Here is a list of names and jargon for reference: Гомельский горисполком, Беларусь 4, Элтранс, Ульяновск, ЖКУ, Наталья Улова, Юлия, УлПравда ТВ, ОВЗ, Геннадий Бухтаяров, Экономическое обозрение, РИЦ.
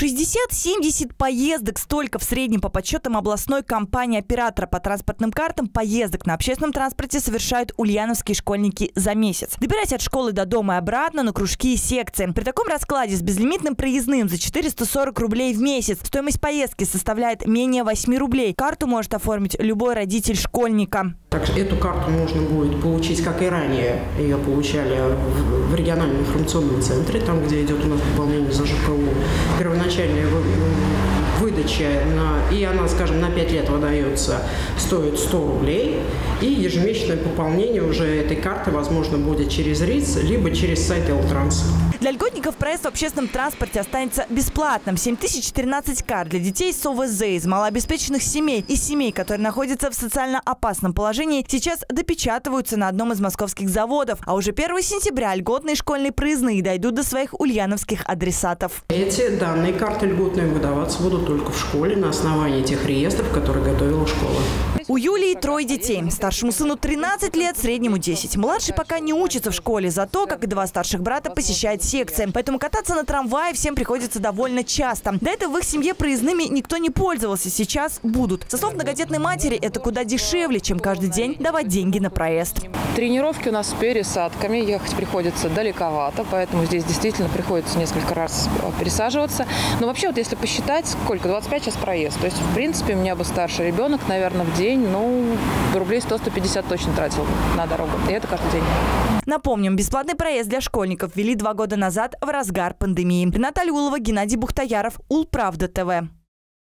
60-70 поездок, столько в среднем по подсчетам областной компании-оператора по транспортным картам поездок на общественном транспорте совершают ульяновские школьники за месяц. Добираясь от школы до дома и обратно на кружки и секции. При таком раскладе с безлимитным проездным за 440 рублей в месяц стоимость поездки составляет менее 8 рублей. Карту может оформить любой родитель школьника. Также эту карту можно будет получить, как и ранее ее получали в региональном информационном центре, там, где идет у нас пополнение за ЖКУ. Первоначальная выдача, и она, скажем, на 5 лет выдается, стоит 100 рублей. И ежемесячное пополнение уже этой карты возможно будет через РИЦ, либо через сайт «Элтранс». Для льготников проезд в общественном транспорте останется бесплатным. 7013 карт для детей с ОВЗ, из малообеспеченных семей и семей, которые находятся в социально опасном положении, сейчас допечатываются на одном из московских заводов. А уже 1 сентября льготные школьные проездные дойдут до своих ульяновских адресатов. Эти данные карты льготные выдаваться будут только в школе на основании тех реестров, которые готовила школа. У Юлии 3 детей. Старшему сыну 13 лет, среднему 10. Младший пока не учится в школе, зато, как и 2 старших брата, посещает секции. Поэтому кататься на трамвае всем приходится довольно часто. До этого в их семье проездными никто не пользовался, сейчас будут. Со слов многодетной матери, это куда дешевле, чем каждый день давать деньги на проезд. Тренировки у нас с пересадками, ехать приходится далековато, поэтому здесь действительно приходится несколько раз пересаживаться. Но вообще, вот если посчитать, сколько? 25 час проезд. То есть, в принципе, у меня бы старший ребенок, наверное, в день, ну, рублей 100-150 точно тратил на дорогу. И это каждый день. Напомним, бесплатный проезд для школьников ввели 2 года назад в разгар пандемии. Наталья Улова, Геннадий Бухтаяров, УлПравда ТВ.